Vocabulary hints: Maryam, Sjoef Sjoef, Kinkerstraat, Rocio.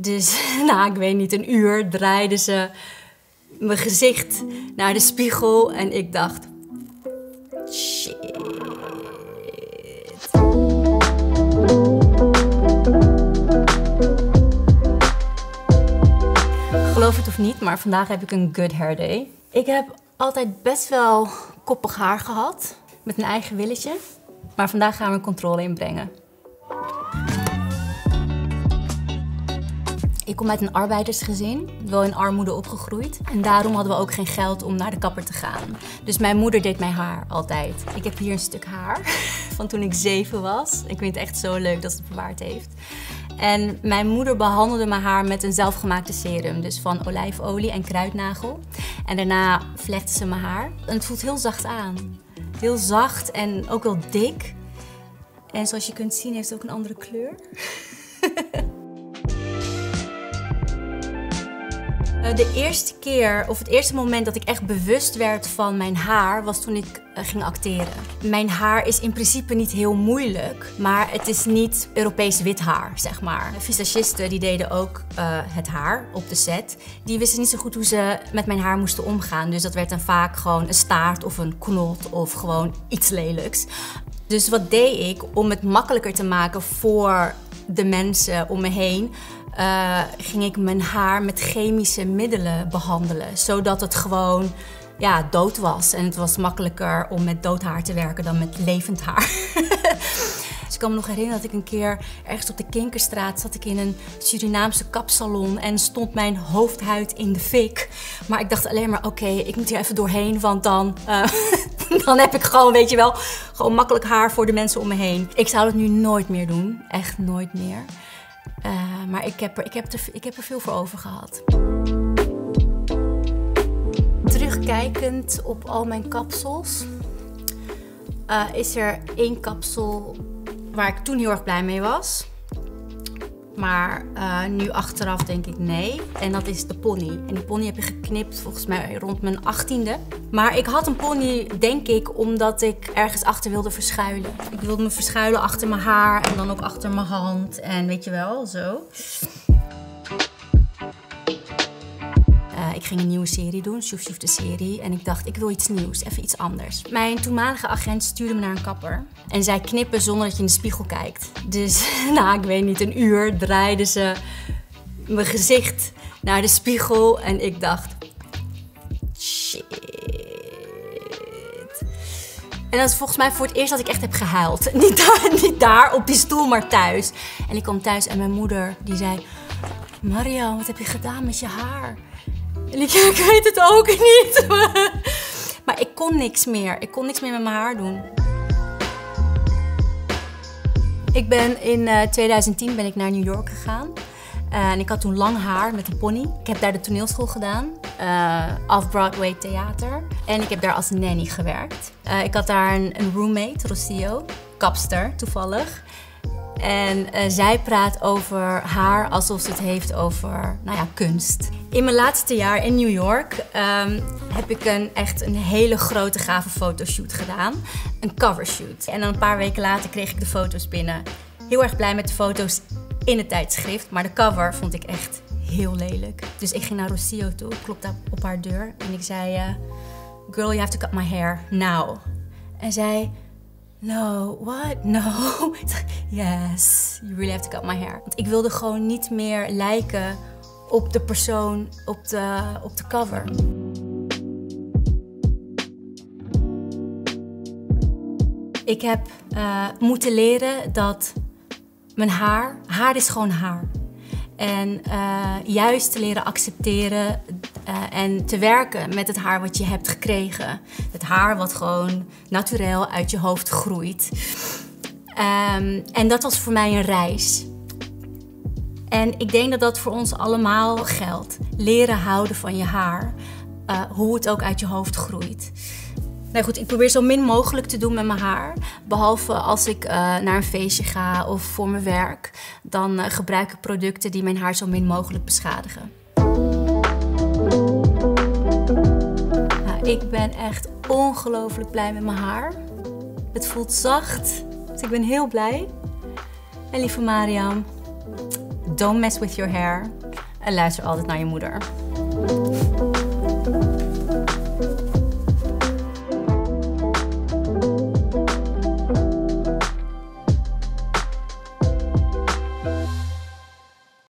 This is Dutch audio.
Dus, nou, ik weet niet, een uur draaiden ze mijn gezicht naar de spiegel en ik dacht, shit. Geloof het of niet, maar vandaag heb ik een good hair day. Ik heb altijd best wel koppig haar gehad, met een eigen willetje. Maar vandaag gaan we een controle inbrengen. Ik kom uit een arbeidersgezin, wel in armoede opgegroeid. En daarom hadden we ook geen geld om naar de kapper te gaan. Dus mijn moeder deed mijn haar altijd. Ik heb hier een stuk haar van toen ik 7 was. Ik vind het echt zo leuk dat ze het bewaard heeft. En mijn moeder behandelde mijn haar met een zelfgemaakte serum. Dus van olijfolie en kruidnagel. En daarna vlechtte ze mijn haar. En het voelt heel zacht aan. Heel zacht en ook wel dik. En zoals je kunt zien heeft het ook een andere kleur. De eerste keer, of het eerste moment dat ik echt bewust werd van mijn haar, was toen ik ging acteren. Mijn haar is in principe niet heel moeilijk, maar het is niet Europees wit haar, zeg maar. Visagisten die deden ook het haar op de set. Die wisten niet zo goed hoe ze met mijn haar moesten omgaan. Dus dat werd dan vaak gewoon een staart of een knot of gewoon iets lelijks. Dus wat deed ik om het makkelijker te maken voor de mensen om me heen? Ging ik mijn haar met chemische middelen behandelen, zodat het gewoon ja, dood was. En het was makkelijker om met dood haar te werken dan met levend haar. Dus ik kan me nog herinneren dat ik een keer ergens op de Kinkerstraat zat ik in een Surinaamse kapsalon en stond mijn hoofdhuid in de fik. Maar ik dacht alleen maar, oké, ik moet hier even doorheen, want dan, dan heb ik gewoon, weet je wel, gewoon makkelijk haar voor de mensen om me heen. Ik zou dat nu nooit meer doen, echt nooit meer. Maar ik heb er veel voor over gehad. Terugkijkend op al mijn kapsels, is er één kapsel waar ik toen heel erg blij mee was. Maar nu achteraf denk ik nee. En dat is de pony. En die pony heb ik geknipt volgens mij rond mijn 18e. Maar ik had een pony, denk ik, omdat ik ergens achter wilde verschuilen. Ik wilde me verschuilen achter mijn haar en dan ook achter mijn hand. En weet je wel, zo. Ik ging een nieuwe serie doen, Sjoef Sjoef de serie. En ik dacht, ik wil iets nieuws, even iets anders. Mijn toenmalige agent stuurde me naar een kapper. En zij knippen zonder dat je in de spiegel kijkt. Dus, nou, ik weet niet, een uur draaiden ze mijn gezicht naar de spiegel. En ik dacht, shit. En dat is volgens mij voor het eerst dat ik echt heb gehuild. Niet daar op die stoel, maar thuis. En ik kwam thuis en mijn moeder, die zei, Maryam, wat heb je gedaan met je haar? En ik weet het ook niet. Maar ik kon niks meer. Ik kon niks meer met mijn haar doen. Ik ben in 2010 ben ik naar New York gegaan. En ik had toen lang haar met een pony. Ik heb daar de toneelschool gedaan. Off-Broadway theater. En ik heb daar als nanny gewerkt. Ik had daar een roommate, Rocio. Kapster, toevallig. En zij praat over haar alsof ze het heeft over, nou ja, kunst. In mijn laatste jaar in New York heb ik echt een hele grote gave fotoshoot gedaan. Een covershoot. En dan een paar weken later kreeg ik de foto's binnen. Heel erg blij met de foto's in het tijdschrift, maar de cover vond ik echt heel lelijk. Dus ik ging naar Rocio toe, klopte op haar deur en ik zei, girl, you have to cut my hair now. En zij, no, what? No. Yes, you really have to cut my hair. Want ik wilde gewoon niet meer lijken op de persoon op de cover. Ik heb moeten leren dat mijn haar is gewoon haar. En juist te leren accepteren en te werken met het haar wat je hebt gekregen. Het haar wat gewoon naturel uit je hoofd groeit. En dat was voor mij een reis. En ik denk dat dat voor ons allemaal geldt. Leren houden van je haar. Hoe het ook uit je hoofd groeit. Nou goed, ik probeer zo min mogelijk te doen met mijn haar. Behalve als ik naar een feestje ga of voor mijn werk. Dan gebruik ik producten die mijn haar zo min mogelijk beschadigen. Ik ben echt ongelooflijk blij met mijn haar. Het voelt zacht, dus ik ben heel blij. En lieve Maryam, Don't mess with your hair. En luister altijd naar je moeder.